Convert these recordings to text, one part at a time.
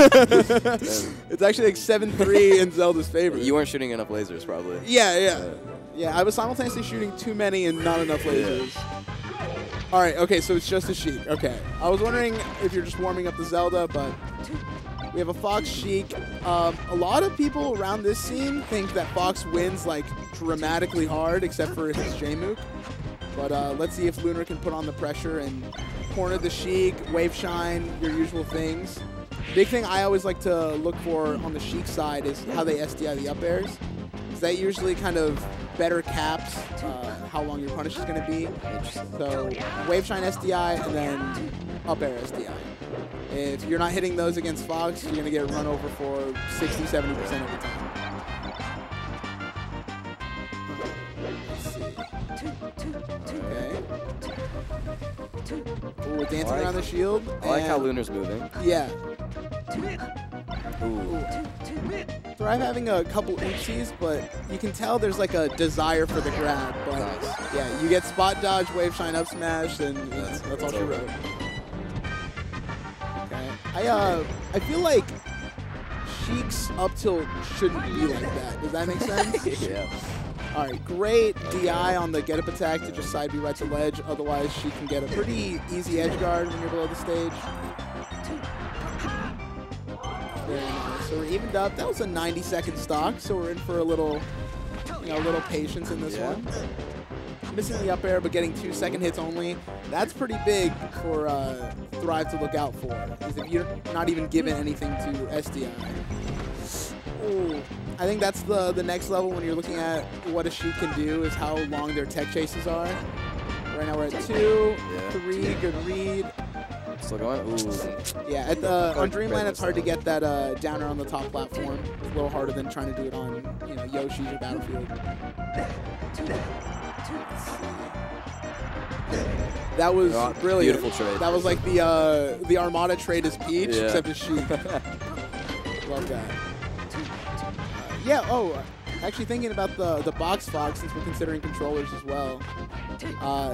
It's actually like 7-3 in Zelda's favor. You weren't shooting enough lasers, probably. Yeah, I was simultaneously shooting too many and not enough lasers. All right, okay, so it's just a Sheik. Okay, I was wondering if you're just warming up the Zelda, but we have a Fox Sheik. A lot of people around this scene think that Fox wins like dramatically hard, except for his J-Mook. But let's see if Lunar can put on the pressure and corner the Sheik, wave shine, your usual things. Big thing I always like to look for on the Sheik side is how they SDI the up airs. Because that usually kind of better caps how long your punish is going to be. So wave shine SDI and then up air SDI. If you're not hitting those against Fox, you're going to get run over for 60, 70% of the time. Okay. Ooh, we're dancing around the shield. I like how Lunar's moving. Yeah. Ooh. Thrive having a couple oopsies, but you can tell there's like a desire for the grab. But nice. Yeah, you get spot dodge, wave shine, up smash, and that's all she wrote. Okay. I feel like Sheik's up tilt shouldn't be like that. Does that make sense? Yeah. All right, great DI on the get-up attack to just side B right to ledge. Otherwise, she can get a pretty easy edge guard when you're below the stage. Very nice. So we're evened up. That was a 90-second stock, so we're in for a little, you know, patience in this one. Missing the up air, but getting 2 second hits only. That's pretty big for Thrive to look out for. Because if you're not even given anything to SDI. Ooh. I think that's the next level when you're looking at what a Sheik can do is how long their tech chases are. Right now we're at 2, 3, good read. Still going? Ooh. Yeah, at the, on Dreamland it's hard to get that downer on the top platform. It's a little harder than trying to do it on Yoshi's or Battlefield. That was brilliant. Beautiful trade. That was like the Armada trade is Peach, except it's Sheik. Love that. Yeah, actually thinking about the box Fox since we're considering controllers as well.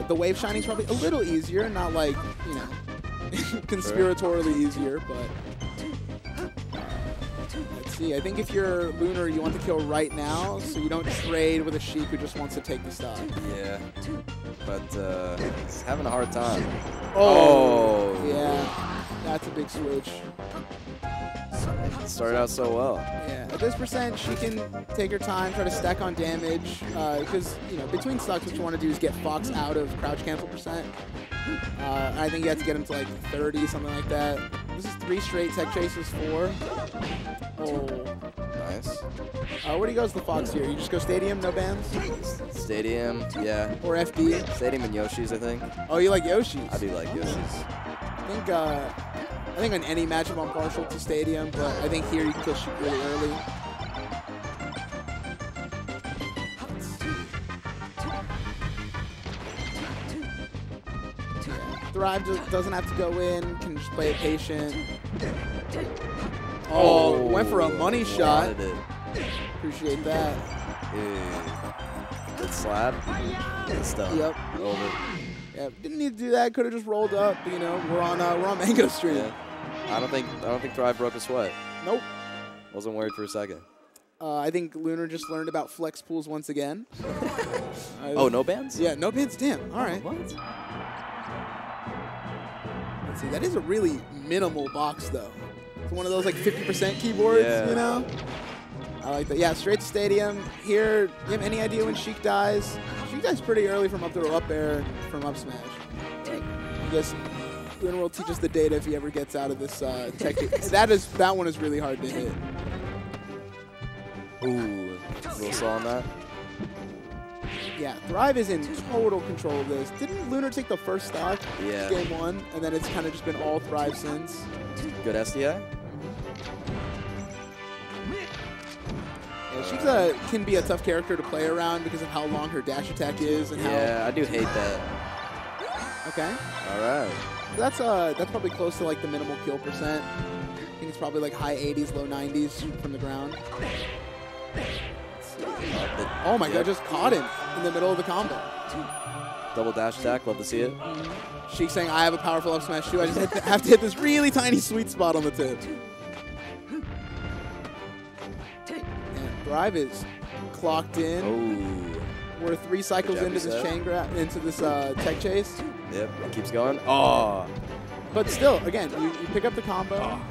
The wave shining's probably a little easier, not like, conspiratorially easier, but let's see. I think if you're Lunar, you want to kill right now, so you don't trade with a Sheik who just wants to take the stock. Yeah, but he's having a hard time. Oh! Yeah, that's a big switch. Started out so well. Yeah, at this percent, she can take her time, try to stack on damage, because between stocks, what you want to do is get Fox out of crouch cancel percent. I think you have to get him to like 30, something like that. This is 3 straight tech chases, 4. Oh, nice. Where do you go as the Fox here? You just go Stadium, no bans? Stadium, yeah. Or FD. Stadium and Yoshi's, I think. Oh, you like Yoshi's? I do like Yoshi's. I think on any matchup I'm partial to Stadium, but I think here you can kill Sheik really early. Thrive just doesn't have to go in, can just play it patient. Oh, went for a money shot. Appreciate that. Yeah. Good slap. Good stuff. Yep. Over. Yeah, didn't need to do that. Could have just rolled up. But, we're on Mango Stream. Yeah. I don't think Thrive broke a sweat. Nope. Wasn't worried for a second. I think Lunar just learned about flex pools once again. Oh, no bans? Yeah, no bans. Damn. All right. What? Let's see. That is a really minimal box though. It's one of those like 50% keyboards. Yeah. I like that. Yeah, straight to Stadium. Here, you have any idea when Sheik dies? Sheik dies pretty early from up throw, up air, from up smash. I guess Lunar will teach us the data if he ever gets out of this technique. That one is really hard to hit. Ooh, a little saw on that. Yeah, Thrive is in total control of this. Didn't Lunar take the first stock? Yeah. Game 1, and then it's kind of just been all Thrive since. Good SDI. She can be a tough character to play around because of how long her dash attack is and how. Yeah, I do hate that. Okay. All right. So that's probably close to like the minimal kill percent. I think it's probably like high 80s, low 90s from the ground. Oh my God! Just caught him in the middle of the combo. Double dash attack. Love to see it. Sheik saying, "I have a powerful up smash too. I just have to hit this really tiny sweet spot on the tip." Thrive is clocked in. Oh. We're 3 cycles into this chain grab, into this tech chase. Yep, it keeps going. Oh. But still, again, you pick up the combo. Oh.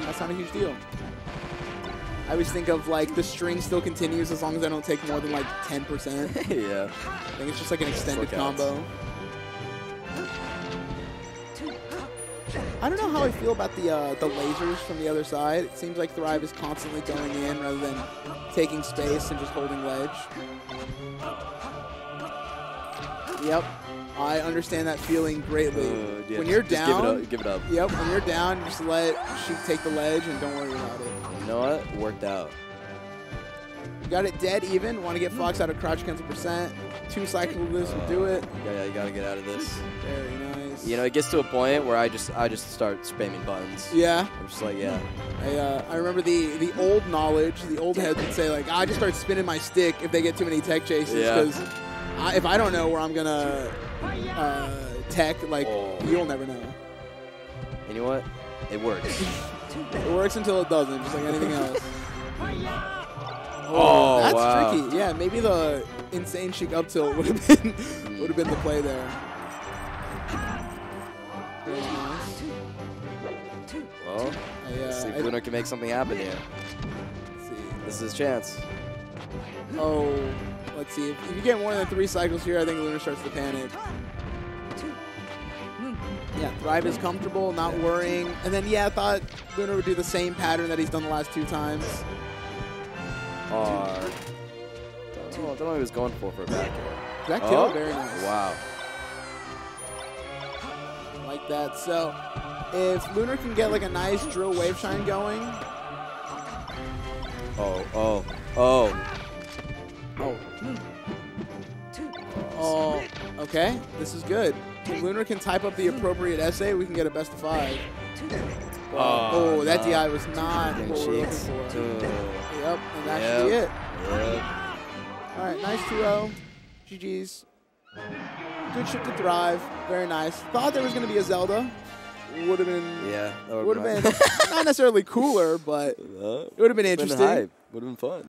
That's not a huge deal. I always think of like the string still continues as long as I don't take more than like 10%. Yeah. I think it's just like an extended combo. I don't know how I feel about the lasers from the other side. It seems like Thrive is constantly going in rather than taking space and just holding ledge. Yep, I understand that feeling greatly. Yeah, when you're down, give it up. Yep, when you're down, just let shoot, take the ledge, and don't worry about it. You know what? Worked out. You got it dead even. Want to get Fox out of crouch cancel percent. 2 cycles will do it. Yeah, you gotta get out of this. Very nice. You know, it gets to a point where I just start spamming buttons. Yeah. I'm just like, yeah. I remember the old knowledge, the old heads would say, like, I just start spinning my stick if they get too many tech chases. Because if I don't know where I'm going to tech, like, you'll never know. And you know what? It works. It works until it doesn't, just like anything else. Oh, that's tricky. Yeah, maybe the insane chic up tilt would have been, the play there. Well, let's see if Lunar can make something happen here. Let's see. This is his chance. Oh, let's see. If you get more than 3 cycles here, I think Lunar starts to panic. Yeah, Thrive is comfortable, not worrying. And then, yeah, I thought Lunar would do the same pattern that he's done the last 2 times. I don't know what he was going for a back air. That kill, very nice. Wow. Like that. So if Lunar can get like a nice drill wave shine going. Oh, okay. This is good. If Lunar can type up the appropriate essay, we can get a best of 5. Oh, that DI was not what we were looking for. Yep, and that should be it. All right, nice 2-0. GG's. Good ship to Thrive. Very nice. Thought there was going to be a Zelda. Would have been. Yeah. Would have been not necessarily cooler, but it would have been interesting. Would have been fun.